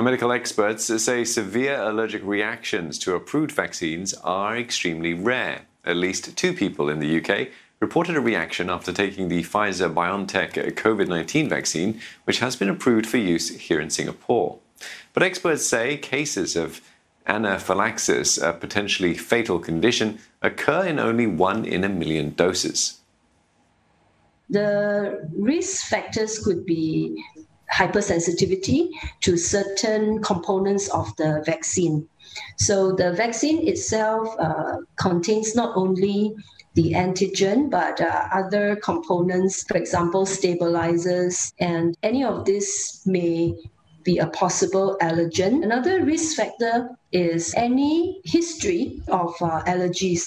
Medical experts say severe allergic reactions to approved vaccines are extremely rare. At least 2 people in the UK reported a reaction after taking the Pfizer-BioNTech COVID-19 vaccine, which has been approved for use here in Singapore. But experts say cases of anaphylaxis, a potentially fatal condition, occur in only 1 in 1,000,000 doses. The risk factors could be hypersensitivity to certain components of the vaccine. So the vaccine itself contains not only the antigen, but other components, for example, stabilizers, and any of this may be a possible allergen. Another risk factor is any history of allergies.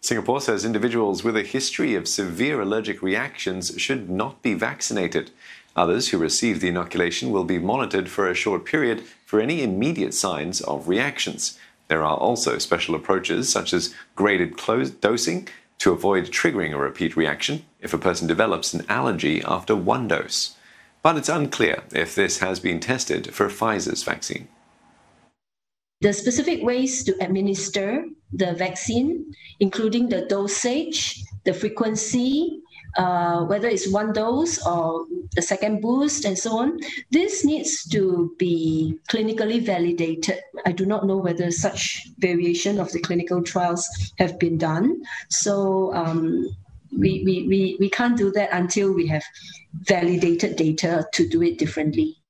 Singapore says individuals with a history of severe allergic reactions should not be vaccinated. Others who receive the inoculation will be monitored for a short period for any immediate signs of reactions. There are also special approaches such as graded dosing to avoid triggering a repeat reaction if a person develops an allergy after 1 dose. But it's unclear if this has been tested for Pfizer's vaccine. The specific ways to administer the vaccine, including the dosage, the frequency, whether it's 1 dose or the second boost and so on, this needs to be clinically validated. I do not know whether such variation of the clinical trials have been done. So we can't do that until we have validated data to do it differently.